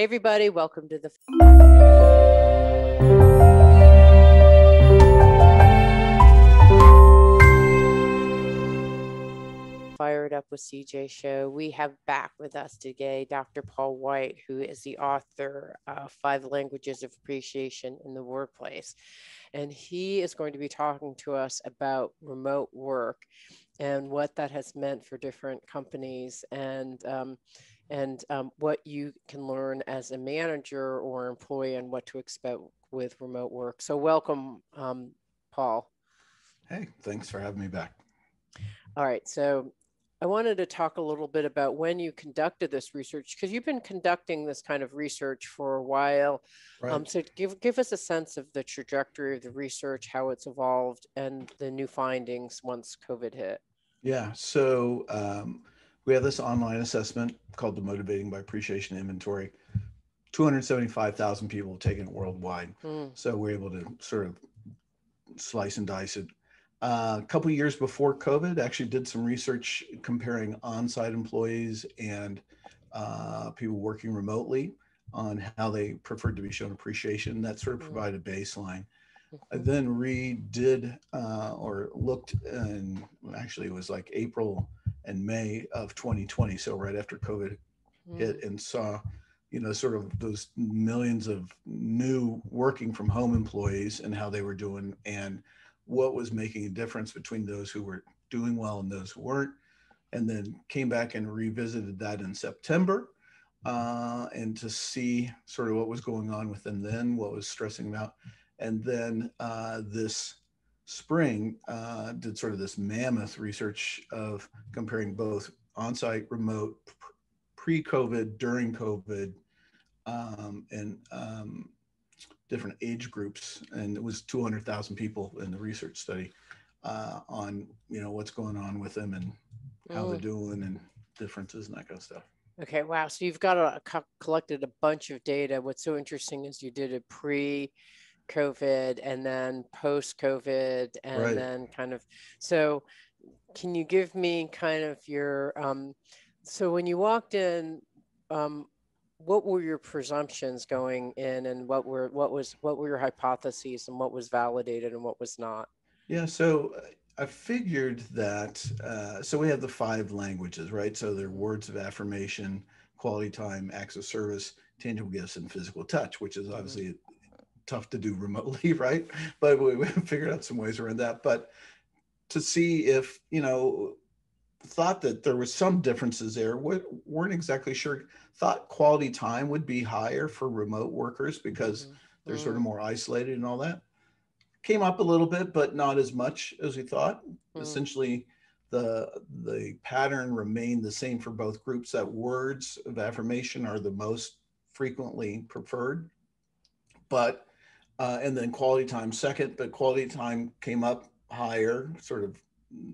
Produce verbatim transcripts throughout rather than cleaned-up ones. Hey everybody, welcome to the Fire It Up with C J show. We have back with us today Doctor Paul White, who is the author of Five Languages of Appreciation in the Workplace. And he is going to be talking to us about remote work and what that has meant for different companies and um, and um, what you can learn as a manager or employee and what to expect with remote work. So welcome, um, Paul. Hey, thanks for having me back. All right, so I wanted to talk a little bit about when you conducted this research, because you've been conducting this kind of research for a while. Right. Um, so give, give us a sense of the trajectory of the research, how it's evolved, and the new findings once COVID hit. Yeah, so um, we had this online assessment called the Motivating by Appreciation Inventory. two hundred seventy-five thousand people have taken it worldwide. Mm. So we're able to sort of slice and dice it. Uh, a couple of years before COVID, actually did some research comparing on-site employees and uh, people working remotely on how they preferred to be shown appreciation. That sort of provided a baseline. I then redid uh, or looked, and actually it was like April and May of twenty twenty, so right after COVID hit, and saw, you know, sort of those millions of new working from home employees and how they were doing and what was making a difference between those who were doing well and those who weren't. And then came back and revisited that in September uh, and to see sort of what was going on with them then, what was stressing them out. And then uh, this spring uh, did sort of this mammoth research of comparing both on-site, remote, pre-COVID, during COVID, um, and um, different age groups, and it was two hundred thousand people in the research study uh, on, you know, what's going on with them and how mm. they're doing and differences and that kind of stuff. Okay, wow. So you've got a, co collected a bunch of data. What's so interesting is you did a pre-COVID and then post-COVID and right. then kind of, so can you give me kind of your, um, so when you walked in, um, what were your presumptions going in, and what were what was what were your hypotheses, and what was validated and what was not? Yeah, so I figured that uh, so we have the five languages, right? So they're words of affirmation, quality time, acts of service, tangible gifts, and physical touch, which is obviously mm-hmm. tough to do remotely, right? But we, we figured out some ways around that. But to see if, you know, thought that there was some differences there, we weren't exactly sure. Thought quality time would be higher for remote workers because mm-hmm. they're sort of more isolated and all that. Came up a little bit, but not as much as we thought. Mm-hmm. Essentially, the, the pattern remained the same for both groups, that words of affirmation are the most frequently preferred, but, uh, and then quality time second, but quality time came up higher, sort of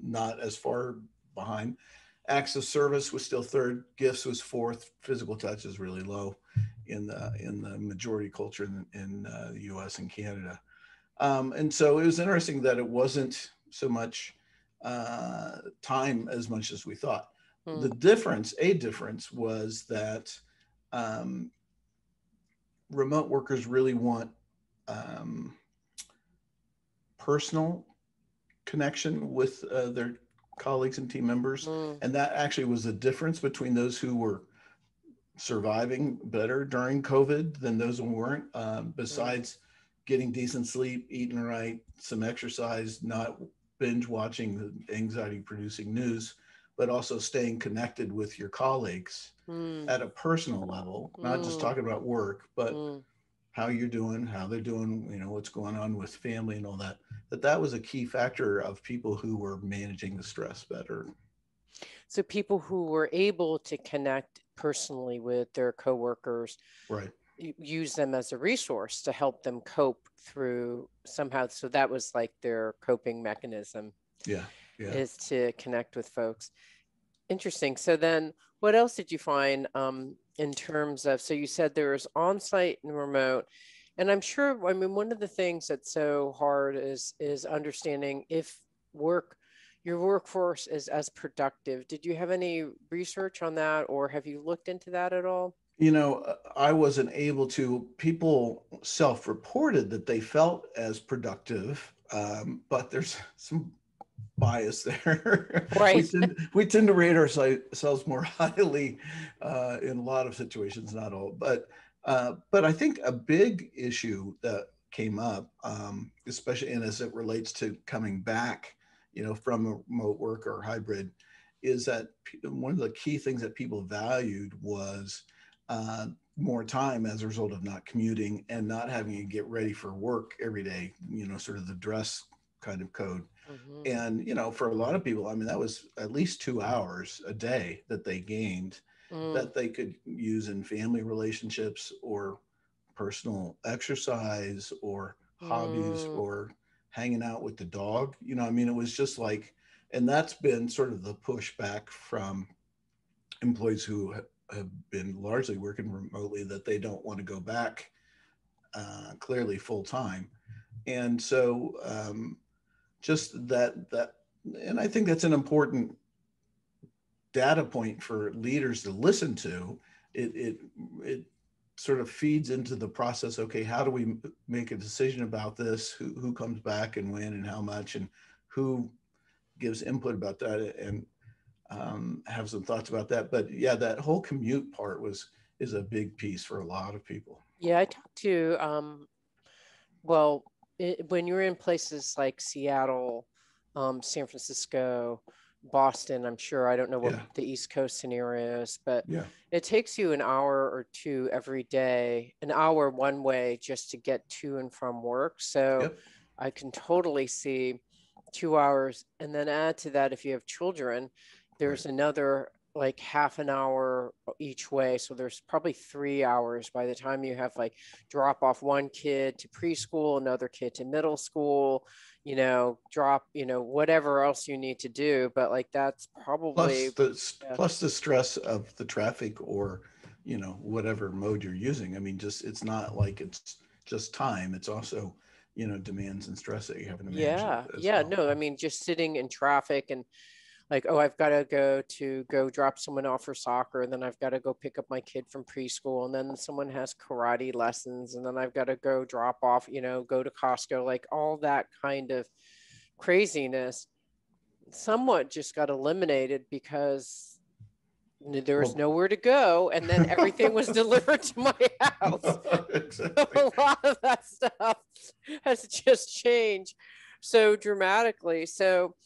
not as far behind. Acts of service was still third, gifts was fourth, physical touch is really low in the in the majority culture in, in uh, the U S and Canada. Um, and so it was interesting that it wasn't so much uh, time as much as we thought. Mm. The difference, a difference was that um, remote workers really want um, personal connection with uh, their colleagues and team members. Mm. And that actually was the difference between those who were surviving better during COVID than those who weren't, um, besides mm. getting decent sleep, eating right, some exercise, not binge watching the anxiety producing news, but also staying connected with your colleagues mm. at a personal level, not mm. just talking about work, but mm. how you're doing, how they're doing, you know, what's going on with family and all that, that that was a key factor of people who were managing the stress better. So people who were able to connect personally with their coworkers, right, use them as a resource to help them cope through somehow. So that was like their coping mechanism. Yeah, yeah. Is to connect with folks. Interesting. So then what else did you find um, in terms of, so you said there was on-site and remote, and I'm sure, I mean, one of the things that's so hard is, is understanding if work, your workforce is as productive. Did you have any research on that, or have you looked into that at all? you know, I wasn't able to, people self-reported that they felt as productive, um, but there's some bias there. Right. we, tend, we tend to rate ourselves more highly uh, in a lot of situations, not all, but uh, but I think a big issue that came up, um, especially and as it relates to coming back, you know, from remote work or hybrid, is that one of the key things that people valued was uh, more time as a result of not commuting and not having to get ready for work every day, you know, sort of the dress kind of code. Mm-hmm. And, you know, for a lot of people, I mean, that was at least two hours a day that they gained mm. that they could use in family relationships or personal exercise or hobbies mm. or hanging out with the dog. You know, I mean, it was just like, and that's been sort of the pushback from employees who have been largely working remotely, that they don't want to go back uh, clearly full time. And so um, just that, that, and I think that's an important data point for leaders to listen to. It, it, it sort of feeds into the process. Okay, how do we make a decision about this? Who, who comes back and when and how much and who gives input about that, and um, have some thoughts about that. But yeah, that whole commute part was is a big piece for a lot of people. Yeah, I talked to, um, well, it, when you're in places like Seattle, um, San Francisco, Boston, I'm sure, I don't know what yeah. the East Coast scenario is, but yeah. it takes you an hour or two every day, an hour one way just to get to and from work. So yep. I can totally see two hours, and then add to that if you have children, there's another like half an hour each way, so there's probably three hours by the time you have like drop off one kid to preschool, another kid to middle school, you know, drop, you know, whatever else you need to do. But like that's probably plus the, uh, plus the stress of the traffic or, you know, whatever mode you're using. I mean, just it's not like it's just time, it's also, you know, demands and stress that you have to manage. Yeah, yeah, well. no, I mean, just sitting in traffic and like, oh, I've got to go to go drop someone off for soccer, and then I've got to go pick up my kid from preschool, and then someone has karate lessons, and then I've got to go drop off, you know, go to Costco, like all that kind of craziness somewhat just got eliminated because there was nowhere to go, and then everything was delivered to my house. No, exactly. So a lot of that stuff has just changed so dramatically. So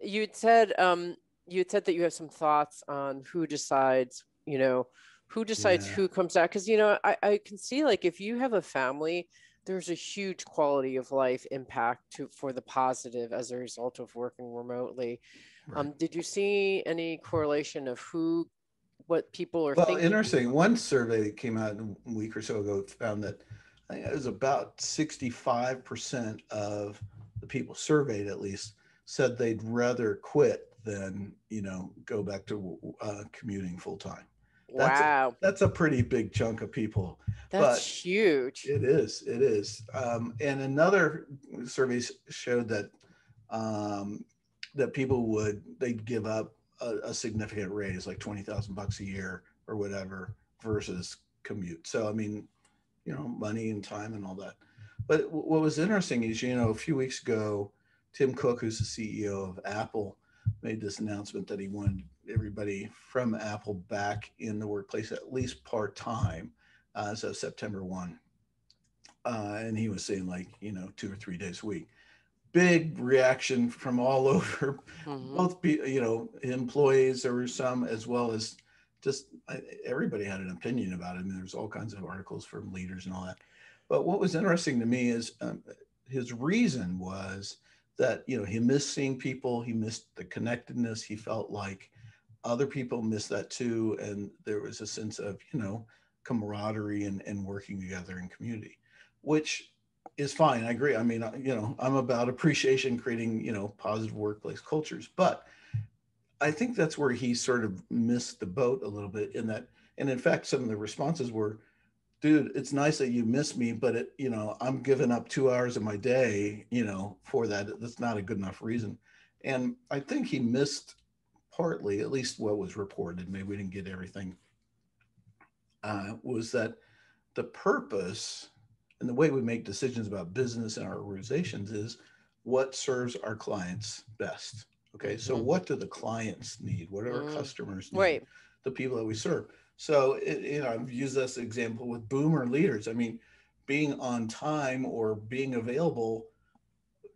you said um, you said that you have some thoughts on who decides, you know, who decides yeah. who comes out, because, you know, I, I can see like if you have a family, there's a huge quality of life impact to, for the positive as a result of working remotely. Right. Um, did you see any correlation of who, what people are well, thinking? Well, interesting. One survey that came out a week or so ago found that I think it was about sixty-five percent of the people surveyed, at least, said they'd rather quit than, you know, go back to uh, commuting full time. That's wow. A, that's a pretty big chunk of people. That's but huge. It is. It is. Um, and another survey showed that um, that people would, they'd give up a, a significant raise, like twenty thousand bucks a year or whatever, versus commute. So, I mean, you know, money and time and all that. But what was interesting is, you know, a few weeks ago, Tim Cook, who's the C E O of Apple, made this announcement that he wanted everybody from Apple back in the workplace, at least part-time, uh, so September first. Uh, and he was saying like, you know, two or three days a week. Big reaction from all over, mm-hmm. both, be, you know, employees, there were some, as well as just I, everybody had an opinion about it. I mean, there's all kinds of articles from leaders and all that. But what was interesting to me is um, his reason was that, you know, he missed seeing people, he missed the connectedness, he felt like other people missed that too. And there was a sense of, you know, camaraderie and, and working together in community, which is fine. I agree. I mean, you know, I'm about appreciation, creating, you know, positive workplace cultures, but I think that's where he sort of missed the boat a little bit in that. And in fact, some of the responses were, dude, it's nice that you miss me, but it, you know, I'm giving up two hours of my day, you know, for that. That's not a good enough reason. And I think he missed partly, at least what was reported. Maybe we didn't get everything uh, was that the purpose and the way we make decisions about business and our organizations is what serves our clients best. Okay, so mm-hmm. what do the clients need? What do mm-hmm. our customers need? Right. The people that we serve. So, it, you know, I've used this example with boomer leaders. I mean, being on time or being available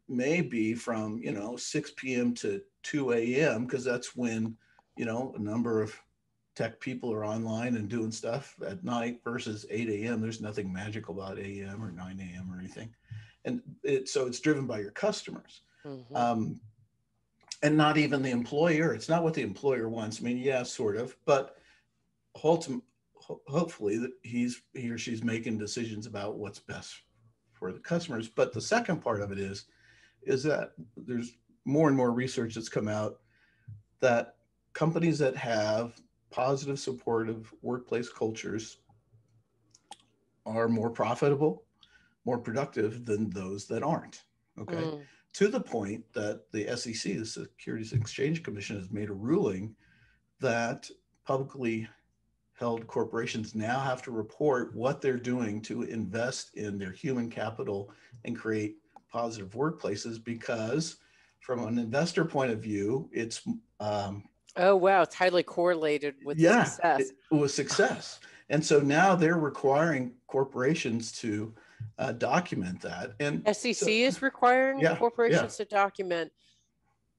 may be from, you know, six p m to two a m because that's when, you know, a number of tech people are online and doing stuff at night versus eight a m There's nothing magical about eight a m or nine a m or anything. And it, so it's driven by your customers. Mm-hmm. Um, and not even the employer. It's not what the employer wants. I mean, yeah, sort of, but ultimately, hopefully that he's he or she's making decisions about what's best for the customers. But the second part of it is, is that there's more and more research that's come out that companies that have positive, supportive workplace cultures are more profitable, more productive than those that aren't. Okay. Mm. To the point that the S E C, the Securities and Exchange Commission, has made a ruling that publicly held corporations now have to report what they're doing to invest in their human capital and create positive workplaces, because from an investor point of view, it's um, oh wow, it's highly correlated with yeah, success. It, with success. And so now they're requiring corporations to uh, document that. And S E C so, is requiring yeah, corporations yeah. to document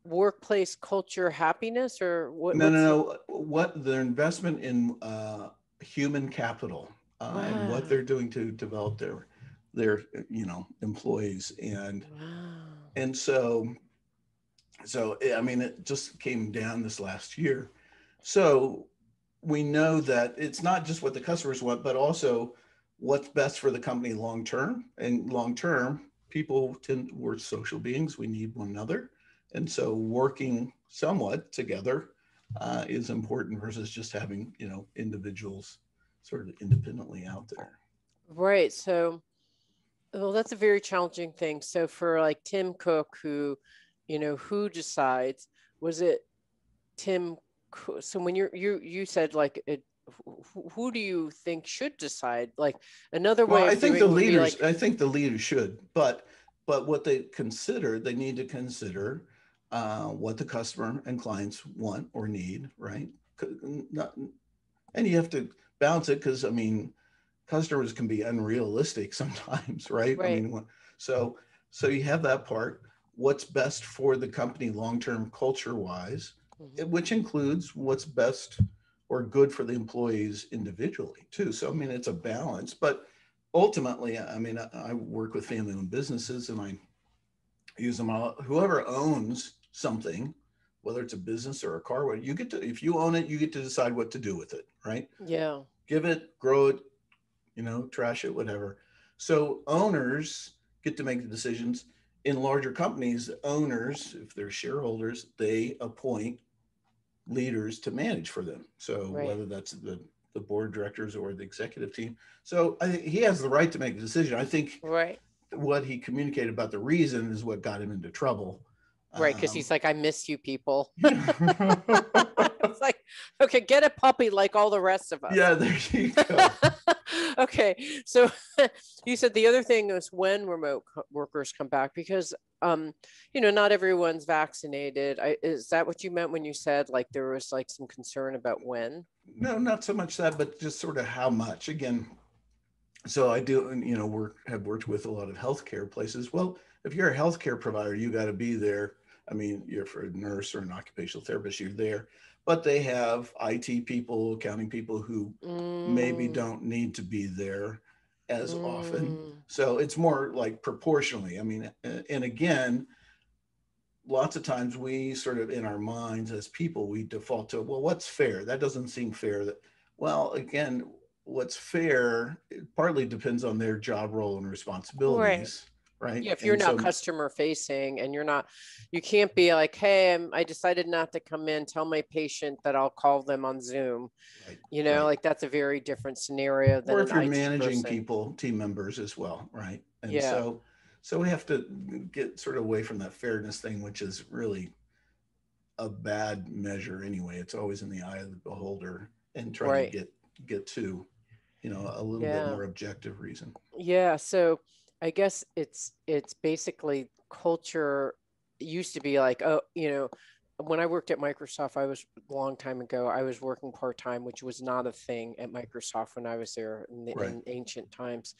workplace culture happiness, or what? No, no, no. What their investment in uh, human capital uh, wow. and what they're doing to develop their, their you know, employees, and wow. and so, so I mean, it just came down this last year. So we know that it's not just what the customers want, but also what's best for the company long term. And long term, people tend we're social beings. We need one another. And so working somewhat together uh, is important versus just having, you know, individuals sort of independently out there. Right. So, well, that's a very challenging thing. So for like Tim Cook, who, you know, who decides, was it Tim? So when you're, you, you said like, it, who do you think should decide? Like another way. Well, I think the leaders, like, I think the leaders should, but, but what they consider, they need to consider Uh, what the customer and clients want or need, right? Not, and you have to balance it, because I mean, customers can be unrealistic sometimes, right? right? I mean, so so you have that part. What's best for the company long-term culture-wise, mm-hmm. which includes what's best or good for the employees individually too. So I mean, it's a balance, but ultimately, I mean, I, I work with family-owned businesses, and I use them all. Whoever owns something, whether it's a business or a car, you get to, if you own it, you get to decide what to do with it, right? Yeah. Give it, grow it, you know, trash it, whatever. So owners get to make the decisions. In larger companies, owners, if they're shareholders, they appoint leaders to manage for them. So right. whether that's the, the board of directors or the executive team. So I, he has the right to make the decision. I think right. what he communicated about the reason is what got him into trouble. Right, because um, he's like, I miss you people. It's like, okay, get a puppy like all the rest of us. Yeah, there you go. Okay, so you said the other thing is when remote co- workers come back, because, um, you know, not everyone's vaccinated. I, is that what you meant when you said like there was like some concern about when? No, not so much that, but just sort of how much. Again, so I do, you know, work have worked with a lot of healthcare places. Well, if you're a healthcare provider, you got to be there. I mean, you're for a nurse or an occupational therapist, you're there. But they have I T people, accounting people who mm. maybe don't need to be there as mm. often. So it's more like proportionally. I mean, and again, lots of times we sort of in our minds as people, we default to, well, what's fair? That doesn't seem fair. That, well, again, what's fair, it partly depends on their job role and responsibilities, right? right? Yeah, if you're and not so, customer facing and you're not, you can't be like, hey, I'm, I decided not to come in, tell my patient that I'll call them on Zoom. Right, you know, right. like that's a very different scenario than or if an you're I T managing person. People, team members as well, right? And yeah. so, so we have to get sort of away from that fairness thing, which is really a bad measure anyway. It's always in the eye of the beholder, and trying right. to get, get to you know, a little yeah. bit more objective reason. Yeah. So I guess it's, it's basically culture. It used to be like, oh, you know, when I worked at Microsoft, I was a long time ago, I was working part-time, which was not a thing at Microsoft when I was there in, the, right. in ancient times.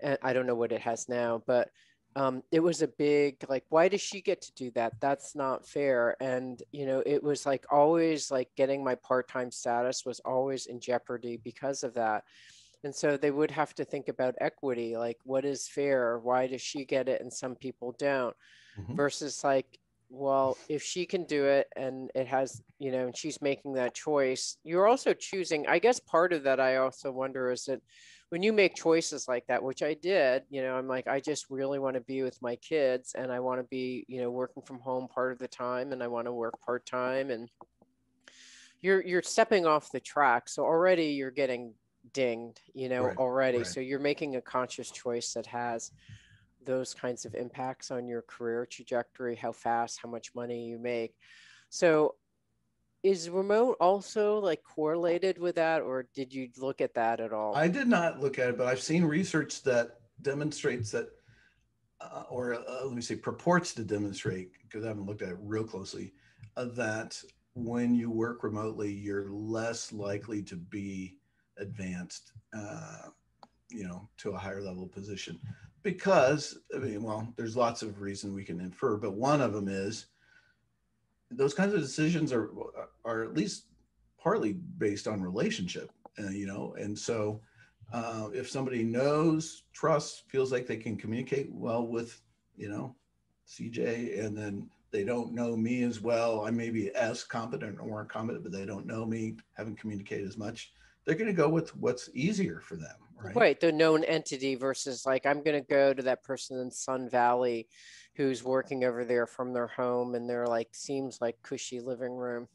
And I don't know what it has now, but um, it was a big, like, why does she get to do that? That's not fair. And, you know, it was like always like getting my part-time status was always in jeopardy because of that. And so they would have to think about equity, like what is fair? Why does she get it and some people don't? Mm-hmm. Versus like, well, if she can do it and it has, you know, and she's making that choice, you're also choosing, I guess part of that I also wonder is that when you make choices like that, which I did, you know, I'm like, I just really want to be with my kids and I want to be, you know, working from home part of the time and I want to work part time and you're, you're stepping off the track. So already you're getting dinged, you know, right, already. Right. So you're making a conscious choice that has those kinds of impacts on your career trajectory, how fast, how much money you make. So is remote also like correlated with that, or did you look at that at all? I did not look at it, but I've seen research that demonstrates that, uh, or uh, let me say purports to demonstrate, because I haven't looked at it real closely, uh, that when you work remotely, you're less likely to be advanced, uh, you know, to a higher level position. Because, I mean, well, there's lots of reasons we can infer, but one of them is those kinds of decisions are are at least partly based on relationship, uh, you know, and so uh, if somebody knows, trusts, feels like they can communicate well with, you know, C J, and then they don't know me as well, I may be as competent or more competent, but they don't know me, haven't communicated as much, they're going to go with what's easier for them. Right. Right, the known entity versus like, I'm going to go to that person in Sun Valley who's working over there from their home and they're like, seems like cushy living room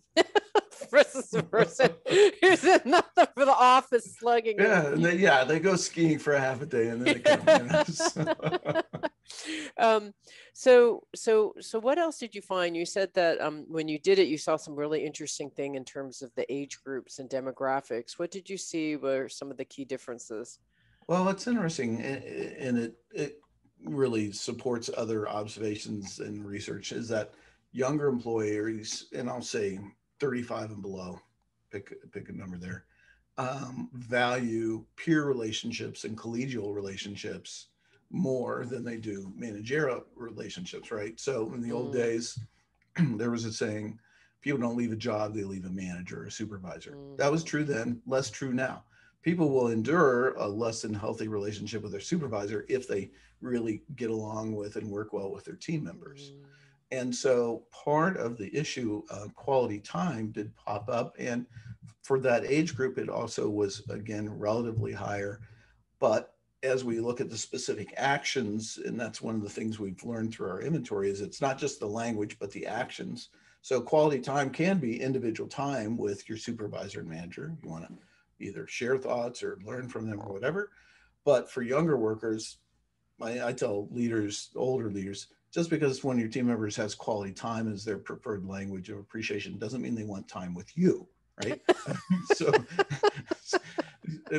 versus the person who's in the, for the office slugging. Yeah, and they, yeah, they go skiing for a half a day and then they come in. So. um, so, so, so what else did you find? You said that um, when you did it, you saw some really interesting thing in terms of the age groups and demographics. What did you see were some of the key differences? Well, it's interesting, and it, it really supports other observations and research, is that younger employees, and I'll say thirty-five and below, pick, pick a number there, um, value peer relationships and collegial relationships more than they do managerial relationships, right? So in the mm. old days, there was a saying, people don't leave a job, they leave a manager or a supervisor. Mm. That was true then, less true now. People will endure a less than healthy relationship with their supervisor if they really get along with and work well with their team members. Mm. And so part of the issue of quality time did pop up. And for that age group, it also was, again, relatively higher. But as we look at the specific actions, and that's one of the things we've learned through our inventory, is it's not just the language, but the actions. So quality time can be individual time with your supervisor and manager. You want to either share thoughts or learn from them or whatever. But for younger workers, I, I tell leaders, older leaders, just because one of your team members has quality time as their preferred language of appreciation doesn't mean they want time with you, right? so.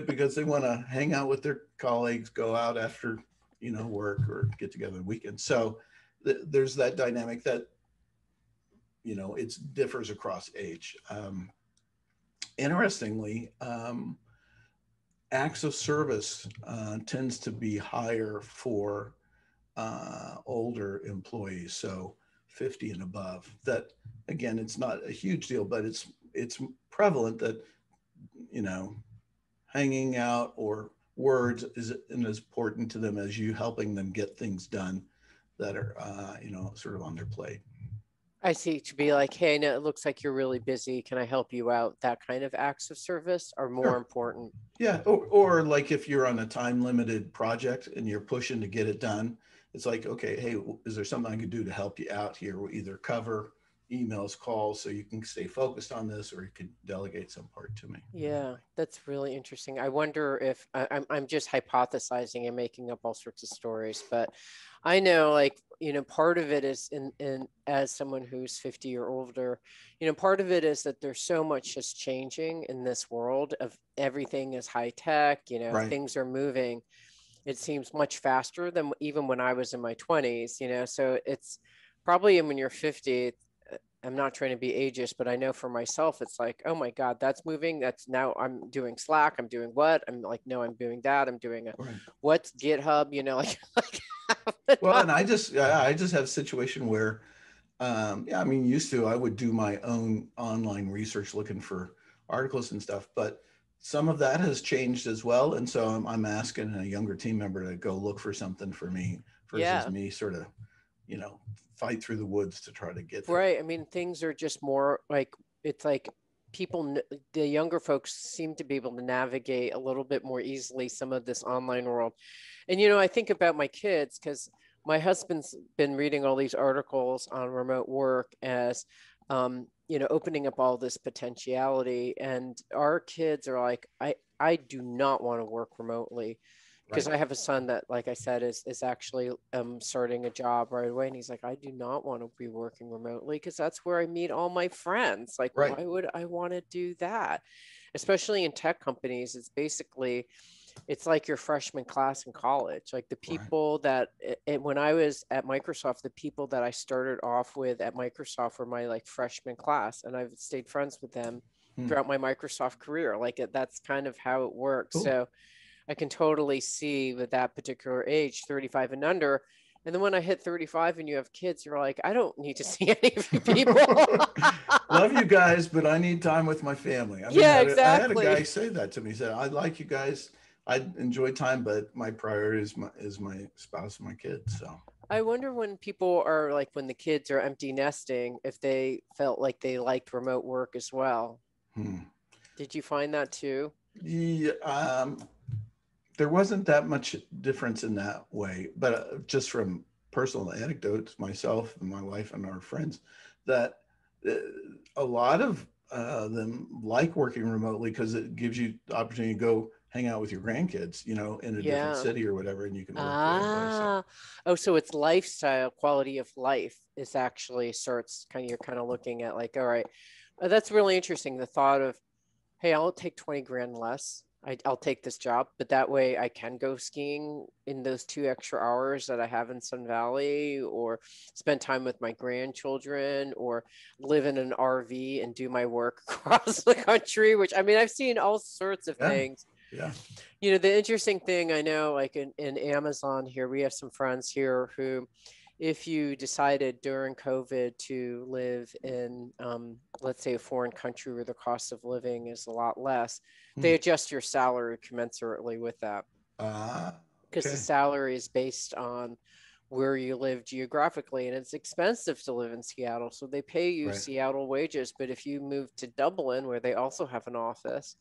Because they want to hang out with their colleagues, go out after, you know, work or get together on weekends. So th there's that dynamic that, you know, it differs across age. Um, interestingly, um, acts of service uh, tends to be higher for uh, older employees, so fifty and above. That, again, it's not a huge deal, but it's it's prevalent that, you know, hanging out or words isn't as important to them as you helping them get things done that are, uh, you know, sort of on their plate. I see, to be like, hey, no, it looks like you're really busy. Can I help you out? That kind of acts of service are more sure. important. Yeah, or, or like if you're on a time limited project and you're pushing to get it done, it's like, okay, hey, is there something I could do to help you out here? We'll either cover emails, calls, so you can stay focused on this, or you could delegate some part to me. Yeah, that's really interesting. I wonder if I, I'm, I'm just hypothesizing and making up all sorts of stories, but I know, like, you know, part of it is in, in as someone who's fifty or older, you know, part of it is that there's so much just changing in this world of everything is high tech, you know, right. Things are moving. It seems much faster than even when I was in my twenties, you know, so it's probably when you're fifty, I'm not trying to be ageist, but I know for myself, it's like, oh my God, that's moving. That's now I'm doing Slack. I'm doing what? I'm like, no, I'm doing that. I'm doing a, right. What's GitHub, you know, like, like well, and I just, I just have a situation where, um, yeah, I mean, used to, I would do my own online research looking for articles and stuff, but some of that has changed as well. And so I'm, I'm asking a younger team member to go look for something for me versus yeah. me sort of, you know, fight through the woods to try to get there. Right. I mean, things are just more like, it's like people, the younger folks seem to be able to navigate a little bit more easily some of this online world. And, you know, I think about my kids because my husband's been reading all these articles on remote work as, um, you know, opening up all this potentiality. And our kids are like, I, I do not want to work remotely. Because right. I have a son that, like I said, is is actually um, starting a job right away. And he's like, I do not want to be working remotely because that's where I meet all my friends. Like, right. why would I want to do that? Especially in tech companies, it's basically, it's like your freshman class in college. Like the people right. that, and when I was at Microsoft, the people that I started off with at Microsoft were my like freshman class. And I've stayed friends with them hmm. throughout my Microsoft career. Like it, that's kind of how it works. Ooh. So I can totally see with that particular age, thirty-five and under. And then when I hit thirty-five and you have kids, you're like, I don't need to see any of you people. Love you guys, but I need time with my family. I mean, yeah, I had, exactly. I had a guy say that to me. He said, I like you guys. I enjoy time, but my priority is my, is my spouse and my kids. So I wonder when people are like, when the kids are empty nesting, if they felt like they liked remote work as well. Hmm. Did you find that too? Yeah. Um, There wasn't that much difference in that way, but uh, just from personal anecdotes, myself and my wife and our friends, that uh, a lot of uh, them like working remotely because it gives you the opportunity to go hang out with your grandkids, you know, in a yeah. different city or whatever, and you can work ah. there. So. Oh, so it's lifestyle, quality of life is actually starts kind of, you're kind of looking at like, all right, uh, that's really interesting. The thought of, hey, I'll take twenty grand less. I, I'll take this job, but that way I can go skiing in those two extra hours that I have in Sun Valley, or spend time with my grandchildren, or live in an R V and do my work across the country, which I mean, I've seen all sorts of yeah. things. Yeah. You know, the interesting thing I know, like in, in Amazon here, we have some friends here who, if you decided during COVID to live in, um, let's say, a foreign country where the cost of living is a lot less, hmm. they adjust your salary commensurately with that. Because uh, okay. the salary is based on where you live geographically, and it's expensive to live in Seattle. So they pay you right. Seattle wages. But if you move to Dublin, where they also have an office,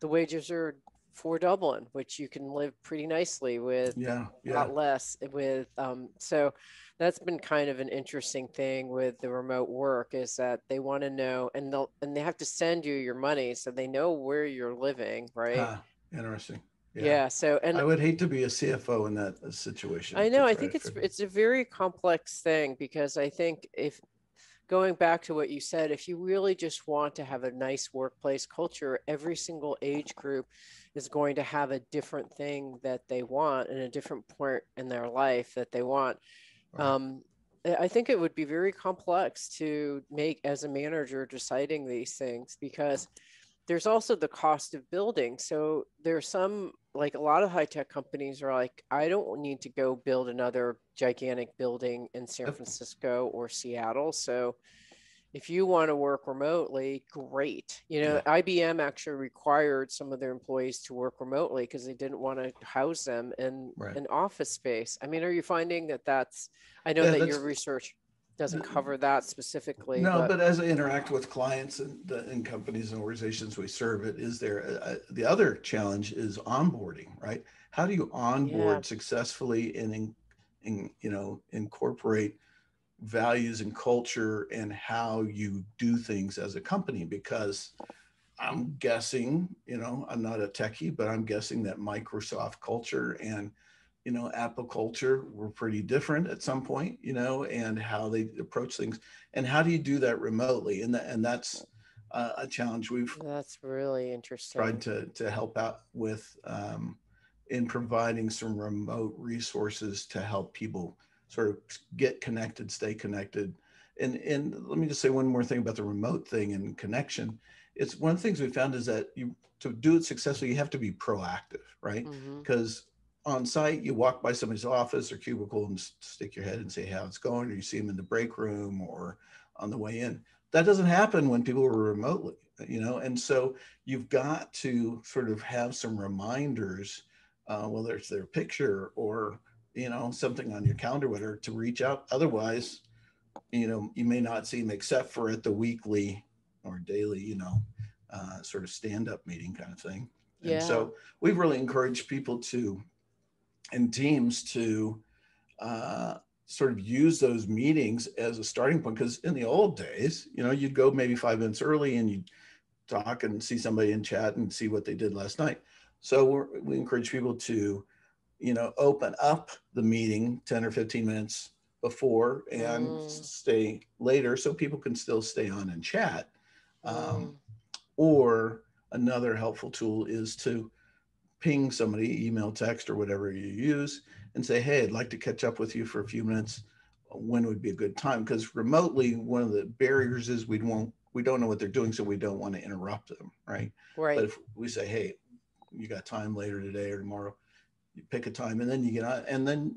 the wages are for Dublin, which you can live pretty nicely with yeah, a lot yeah. less with. Um, so that's been kind of an interesting thing with the remote work is that they want to know, and they'll, and they have to send you your money. So they know where you're living, right? Ah, interesting. Yeah. yeah. So, and I would hate to be a C F O in that situation. I know. I think it's, it's a very complex thing because I think if, going back to what you said, if you really just want to have a nice workplace culture, every single age group is going to have a different thing that they want and a different point in their life that they want. Right. Um, I think it would be very complex to make as a manager deciding these things because there's also the cost of building. So there's some, like a lot of high tech companies are like, I don't need to go build another gigantic building in San Francisco or Seattle. So if you want to work remotely, great. You know, yeah. I B M actually required some of their employees to work remotely because they didn't want to house them in right. an office space. I mean, are you finding that that's, I know yeah, that your research doesn't cover that specifically. No, but, but as I interact with clients and, and companies and organizations we serve, it is there. Uh, the other challenge is onboarding, right? How do you onboard yeah. successfully and, in, in, you know, incorporate values and culture and how you do things as a company, because I'm guessing, you know, I'm not a techie, but I'm guessing that Microsoft culture and, you know, Apple culture were pretty different at some point, you know, and how they approach things. And how do you do that remotely? And that, and that's uh, a challenge we've that's really interesting. tried to, to help out with um, in providing some remote resources to help people sort of get connected, stay connected. And, and let me just say one more thing about the remote thing and connection. It's one of the things we found is that you, to do it successfully, you have to be proactive, right? Because mm-hmm. on site, you walk by somebody's office or cubicle and stick your head and say how it's going, or you see them in the break room or on the way in. That doesn't happen when people are remotely, you know? And so you've got to sort of have some reminders, uh, whether it's their picture or, you know, something on your calendar, whatever, to reach out. Otherwise, you know, you may not see them except for at the weekly or daily, you know, uh, sort of stand-up meeting kind of thing. Yeah. And so we've really encouraged people to, and teams to uh, sort of use those meetings as a starting point. Because in the old days, you know, you'd go maybe five minutes early and you'd talk and see somebody and chat and see what they did last night. So we're, we encourage people to, you know, open up the meeting ten or fifteen minutes before and mm. stay later, so people can still stay on and chat. Um, or another helpful tool is to ping somebody, email, text, or whatever you use, and say, hey, I'd like to catch up with you for a few minutes. When would be a good time? Because remotely, one of the barriers is we won't, we don't know what they're doing, so we don't want to interrupt them, right? Right. But if we say, hey, you got time later today or tomorrow, you pick a time, and then you get on, and then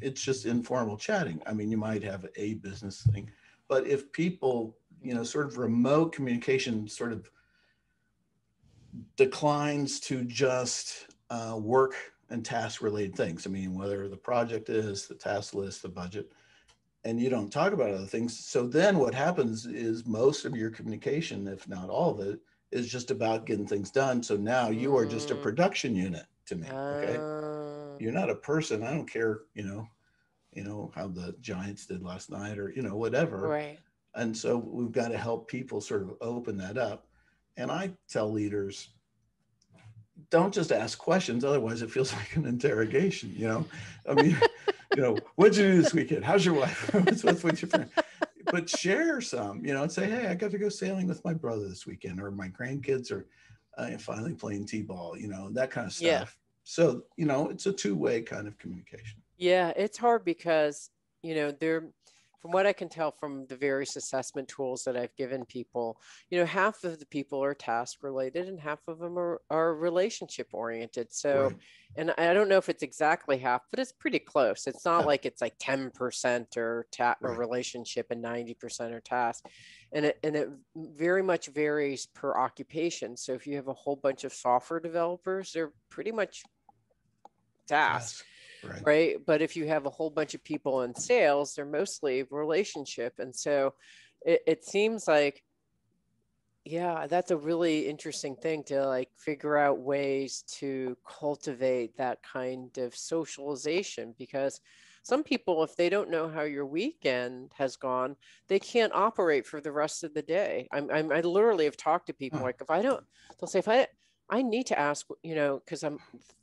it's just informal chatting. I mean, you might have a business thing, but if people, you know, sort of remote communication sort of declines to just uh, work and task related things. I mean, whether the project is, the task list, the budget, and you don't talk about other things. So then what happens is most of your communication, if not all of it, is just about getting things done. So now you are just a production unit to me, okay? Uh... You're not a person. I don't care, you know, you know, how the Giants did last night or, you know, whatever. Right. And so we've got to help people sort of open that up. And I tell leaders, don't just ask questions. Otherwise, it feels like an interrogation, you know? I mean, you know, what'd you do this weekend? How's your wife? what's, what's, what's your friend? But share some, you know, and say, hey, I got to go sailing with my brother this weekend, or my grandkids are uh, finally playing t-ball, you know, that kind of stuff. Yeah. So, you know, it's a two-way kind of communication. Yeah, it's hard because, you know, they're... From what I can tell from the various assessment tools that I've given people, you know, half of the people are task related and half of them are, are relationship oriented. So, right. And I don't know if it's exactly half, but it's pretty close. It's not yeah. like it's like ten percent or, ta- right. or relationship and ninety percent are task. And it, and it very much varies per occupation. So if you have a whole bunch of software developers, they're pretty much task. Yes. Right. Right. But if you have a whole bunch of people in sales, they're mostly relationship. And so it, it seems like, yeah, that's a really interesting thing to like figure out ways to cultivate that kind of socialization, because some people, if they don't know how your weekend has gone, they can't operate for the rest of the day. I'm, I'm I literally have talked to people like, if I don't, they'll say, if I, I need to ask, you know, because I'm,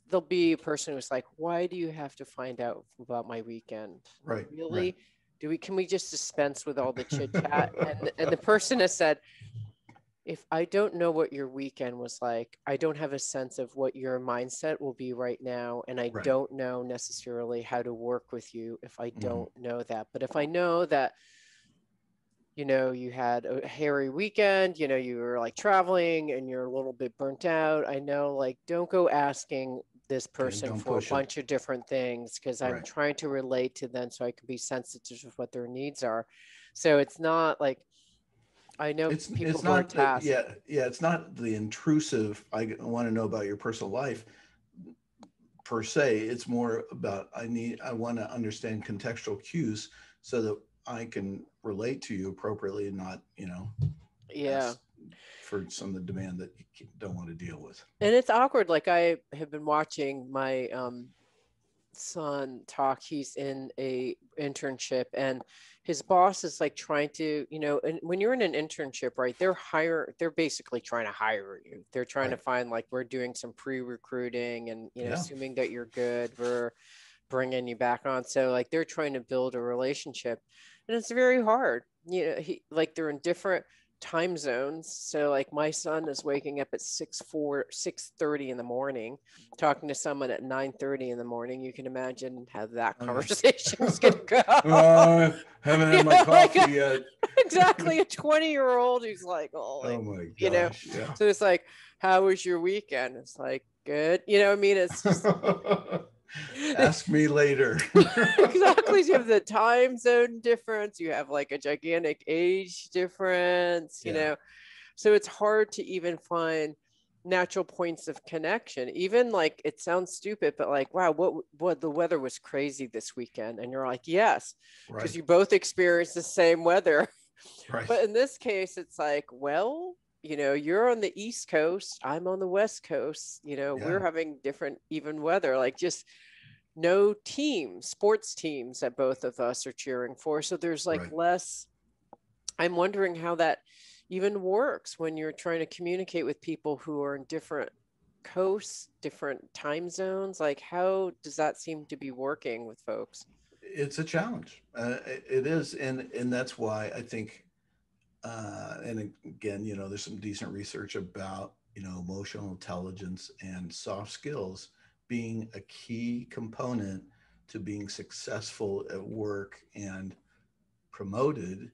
there'll be a person who's like, why do you have to find out about my weekend? Right. Really? Right. Do we, can we just dispense with all the chit chat? and, and the person has said, if I don't know what your weekend was like, I don't have a sense of what your mindset will be right now. And I right. don't know necessarily how to work with you if I don't mm-hmm. know that. But if I know that, you know, you had a hairy weekend, you know, you were like traveling and you're a little bit burnt out. I know, like, don't go asking this person for a bunch it. of different things, because I'm right. trying to relate to them so I can be sensitive to what their needs are. So it's not like, I know it's, people it's not, task. Uh, yeah, yeah, it's not the intrusive, I want to know about your personal life per se. It's more about, I need, I want to understand contextual cues so that I can relate to you appropriately and not, you know, yeah, for some of the demand that you don't want to deal with. And it's awkward. Like I have been watching my um, son talk. He's in a internship and his boss is like trying to, you know, and when you're in an internship, right, they're hire, they're basically trying to hire you. They're trying right. to find like, we're doing some pre-recruiting and, you know, yeah. assuming that you're good, we're bringing you back on. So like, they're trying to build a relationship and it's very hard. You know, he, like they're in different time zones. So like my son is waking up at six four, six thirty in the morning, talking to someone at nine thirty in the morning. You can imagine how that conversation is going to go. Uh, haven't had my coffee like a, yet. Exactly. A twenty year old who's like, oh, like, oh my gosh, you know, yeah. So it's like, how was your weekend? It's like, good. You know what I mean? It's just ask me later. Exactly. You have the time zone difference. You have like a gigantic age difference, you yeah. know, so it's hard to even find natural points of connection. Even like, it sounds stupid, but like, wow, what, what the weather was crazy this weekend. And you're like, yes, because right. you both experienced the same weather. Right. But in this case, it's like, well, you know, you're on the East Coast, I'm on the West Coast, you know, yeah. we're having different even weather, like just no team, sports teams that both of us are cheering for. So there's like right. less, I'm wondering how that even works when you're trying to communicate with people who are in different coasts, different time zones. Like, how does that seem to be working with folks? It's a challenge. Uh, it is. And, and that's why I think Uh, and again, you know, there's some decent research about, you know, emotional intelligence and soft skills being a key component to being successful at work and promoted,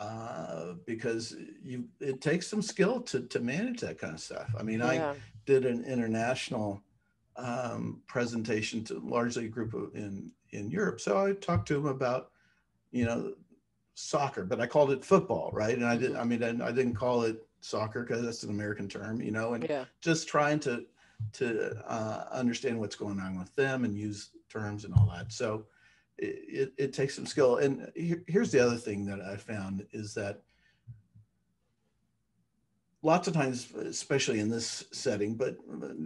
uh, because you, it takes some skill to, to manage that kind of stuff. I mean, yeah. I did an international um, presentation to largely a group of, in, in Europe. So I talked to them about, you know, soccer, but I called it football, right? And I didn't, I mean, I didn't call it soccer because that's an American term, you know, and yeah. just trying to, to uh, understand what's going on with them and use terms and all that. So it, it, it takes some skill. And here, here's the other thing that I found is that lots of times, especially in this setting, but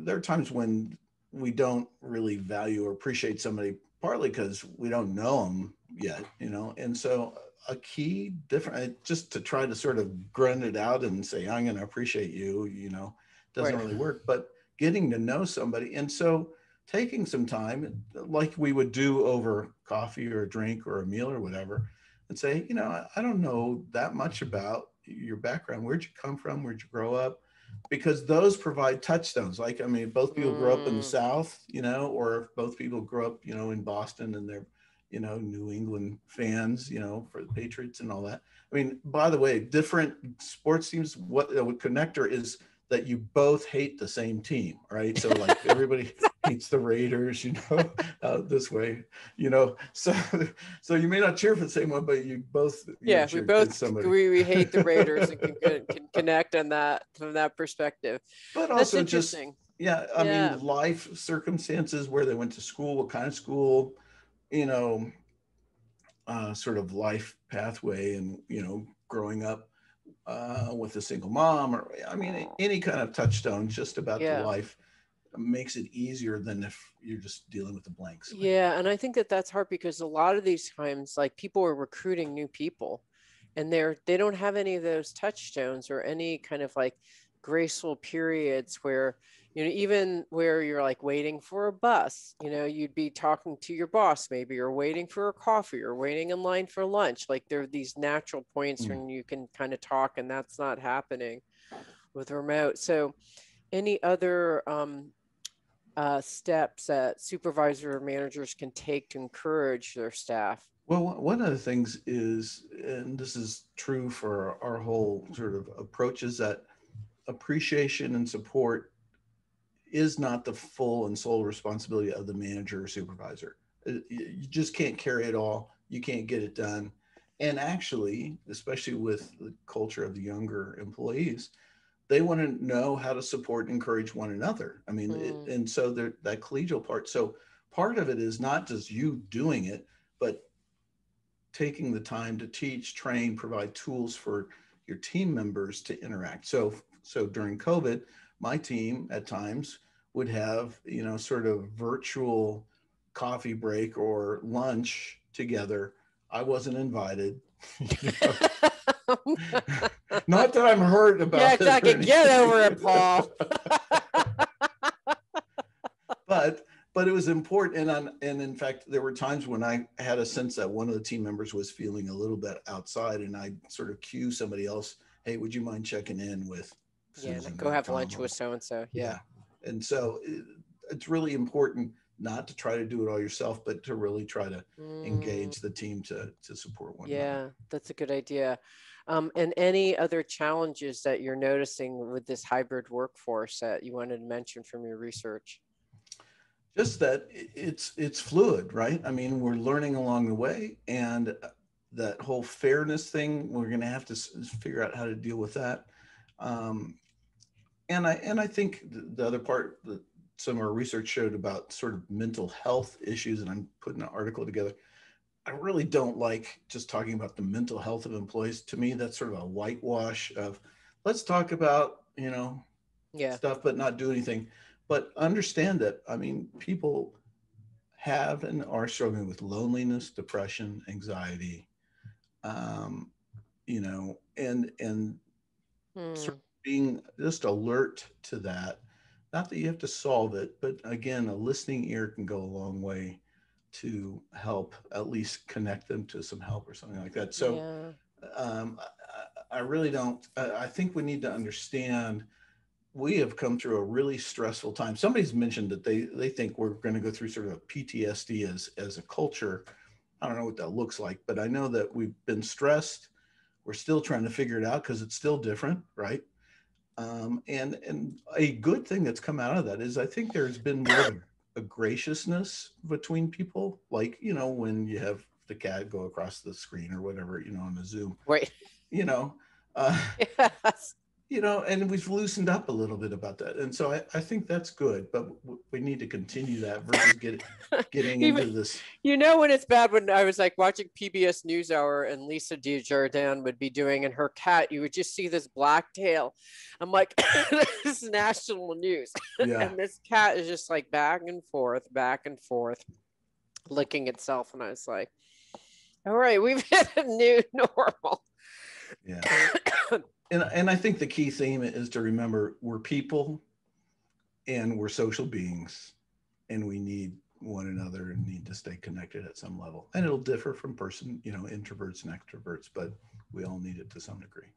there are times when we don't really value or appreciate somebody, partly because we don't know them yet, you know, and so a key different, just to try to sort of grunt it out and say, I'm going to appreciate you, you know, doesn't right. really work, but getting to know somebody. And so taking some time, like we would do over coffee or a drink or a meal or whatever, and say, you know, I don't know that much about your background. Where'd you come from? Where'd you grow up? Because those provide touchstones. Like, I mean, both people mm. grew up in the South, you know, or if both people grew up, you know, in Boston and they're, you know, New England fans, you know, for the Patriots and all that. I mean, by the way, different sports teams, what the connector is that you both hate the same team, right? So like everybody hates the Raiders, you know, uh, this way, you know, so so you may not cheer for the same one, but you both. You yeah, we both, we, we hate the Raiders and can, can connect on that, from that perspective. But that's also just, yeah, I yeah. mean, life circumstances, where they went to school, what kind of school, you know, uh, sort of life pathway and, you know, growing up uh, with a single mom, or, I mean, any kind of touchstone just about yeah. the life makes it easier than if you're just dealing with the blanks. Yeah. And I think that that's hard because a lot of these times, like, people are recruiting new people and they're, they don't have any of those touchstones or any kind of like graceful periods where, you know, even where you're like waiting for a bus, you know, you'd be talking to your boss, maybe, or waiting for a coffee or waiting in line for lunch. Like, there are these natural points mm. when you can kind of talk, and that's not happening with remote. So any other um, uh, steps that supervisors or managers can take to encourage their staff? Well, one of the things is, and this is true for our whole sort of approach, is that appreciation and support is not the full and sole responsibility of the manager or supervisor. You just can't carry it all. You can't get it done. And actually, especially with the culture of the younger employees, they want to know how to support and encourage one another. I mean, mm. it, and so that collegial part. So part of it is not just you doing it, but taking the time to teach, train, provide tools for your team members to interact. So, so during COVID, my team at times would have, you know, sort of virtual coffee break or lunch together. I wasn't invited. You know? Not that I'm hurt about yeah, exactly. it. Get over it, Paul. but but it was important, and on, and in fact, there were times when I had a sense that one of the team members was feeling a little bit outside, and I'd sort of cue somebody else, hey, would you mind checking in with Susan? Yeah, like go have lunch with so-and-so. Yeah. yeah. And so it, it's really important not to try to do it all yourself, but to really try to mm. engage the team to, to support one another. Yeah, that's a good idea. Um, and any other challenges that you're noticing with this hybrid workforce that you wanted to mention from your research? Just that it's it's fluid, right? I mean, we're learning along the way, and that whole fairness thing, we're going to have to figure out how to deal with that. Um, and I and I think the other part that some of our research showed about sort of mental health issues, and I'm putting an article together. I really don't like just talking about the mental health of employees. To me, that's sort of a whitewash of let's talk about, you know, yeah. stuff, but not do anything. But understand that, I mean, people have and are struggling with loneliness, depression, anxiety, um, you know, and, and hmm. sort of being just alert to that. Not that you have to solve it, but again, a listening ear can go a long way to help at least connect them to some help or something like that. So yeah. um, I, I really don't, I, I think we need to understand we have come through a really stressful time. Somebody's mentioned that they, they think we're going to go through sort of a P T S D as, as a culture. I don't know what that looks like, but I know that we've been stressed. We're still trying to figure it out because it's still different, right? Um, and, and a good thing that's come out of that is I think there's been more a graciousness between people, like, you know, when you have the cat go across the screen or whatever, you know, on the Zoom, right? You know, uh, yes. you know, and we've loosened up a little bit about that. And so I, I think that's good, but w we need to continue that versus get, getting Even, into this. You know, when it's bad, when I was like watching P B S NewsHour and Lisa Desjardins would be doing, and her cat, you would just see this black tail. I'm like, this is national news. Yeah. And this cat is just like back and forth, back and forth, licking itself. And I was like, all right, we've hit a new normal. Yeah. And, and I think the key theme is to remember we're people and we're social beings and we need one another and need to stay connected at some level. And it'll differ from person, you know, introverts and extroverts, but we all need it to some degree.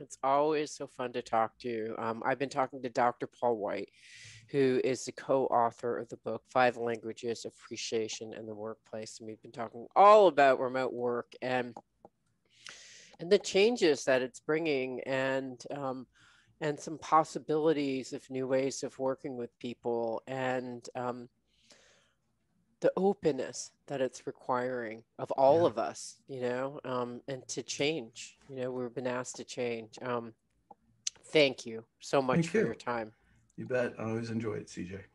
It's always so fun to talk to you. Um, I've been talking to Doctor Paul White, who is the co-author of the book, Five Languages of Appreciation in the Workplace. And we've been talking all about remote work and and the changes that it's bringing, and um, and some possibilities of new ways of working with people, and um, the openness that it's requiring of all yeah. of us, you know, um, and to change. You know, we've been asked to change. Um, thank you so much thank for you. your time. You bet. I always enjoy it, C J.